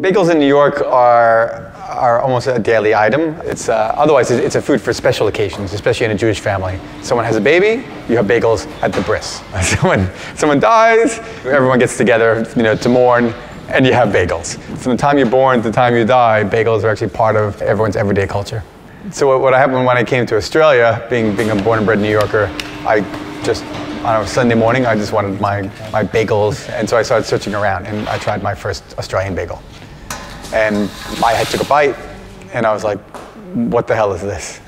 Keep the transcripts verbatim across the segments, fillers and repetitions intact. Bagels in New York are, are almost a daily item. It's, uh, otherwise, it's a food for special occasions, especially in a Jewish family. Someone has a baby, you have bagels at the bris. Someone, someone dies, everyone gets together, you know, to mourn, and you have bagels. From the time you're born to the time you die, bagels are actually part of everyone's everyday culture. So what, what happened when I came to Australia, being, being a born and bred New Yorker, I just, on a Sunday morning, I just wanted my, my bagels, and so I started searching around, and I tried my first Australian bagel. And I took a bite, and I was like, what the hell is this?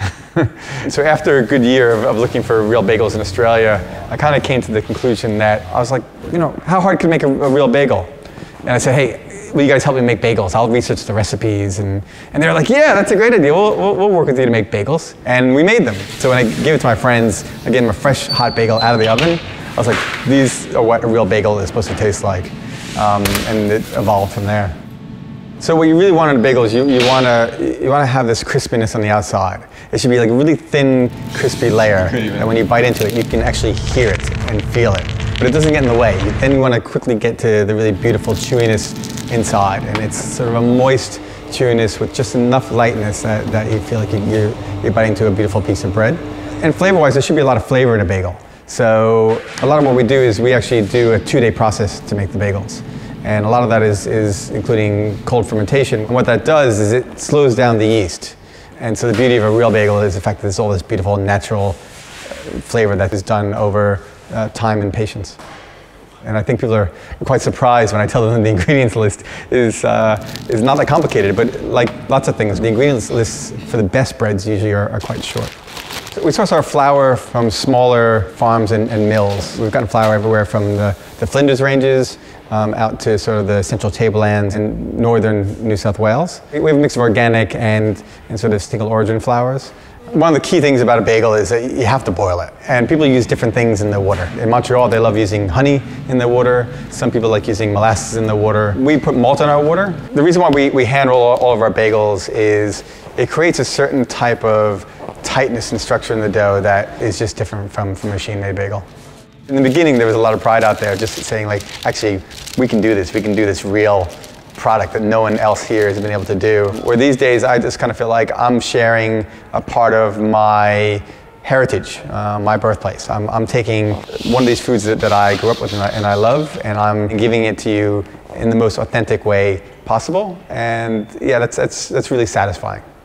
So after a good year of, of looking for real bagels in Australia, I kind of came to the conclusion that I was like, you know, how hard can make a, a real bagel? And I said, hey, will you guys help me make bagels? I'll research the recipes. And, and they were like, yeah, that's a great idea. We'll, we'll, we'll work with you to make bagels. And we made them. So when I gave it to my friends, I gave them a fresh hot bagel out of the oven. I was like, these are what a real bagel is supposed to taste like. Um, and it evolved from there. So what you really want in a bagel is you, you want to you want to have this crispiness on the outside. It should be like a really thin, crispy layer. And when you bite into it, you can actually hear it and feel it. But it doesn't get in the way. Then you want to quickly get to the really beautiful chewiness inside. And it's sort of a moist chewiness with just enough lightness that, that you feel like you, you're, you're biting into a beautiful piece of bread. And flavor-wise, there should be a lot of flavor in a bagel. So a lot of what we do is we actually do a two-day process to make the bagels. And a lot of that is, is including cold fermentation. And what that does is it slows down the yeast. And so the beauty of a real bagel is the fact that there's all this beautiful natural flavor that is done over uh, time and patience. And I think people are quite surprised when I tell them the ingredients list is, uh, is not that complicated, but like lots of things, the ingredients lists for the best breads usually are, are quite short. We source our flour from smaller farms and, and mills. We've gotten flour everywhere from the, the Flinders Ranges um, out to sort of the Central Tablelands and northern New South Wales. We have a mix of organic and, and sort of single origin flours. One of the key things about a bagel is that you have to boil it. And people use different things in their water. In Montreal, they love using honey in their water. Some people like using molasses in their water. We put malt in our water. The reason why we, we hand roll all of our bagels is it creates a certain type of tightness and structure in the dough that is just different from, from a machine-made bagel. In the beginning, there was a lot of pride out there just saying like, actually, we can do this. We can do this real product that no one else here has been able to do. Where these days, I just kind of feel like I'm sharing a part of my heritage, uh, my birthplace. I'm, I'm taking one of these foods that, that I grew up with and I, and I love, and I'm giving it to you in the most authentic way possible. And yeah, that's, that's, that's really satisfying.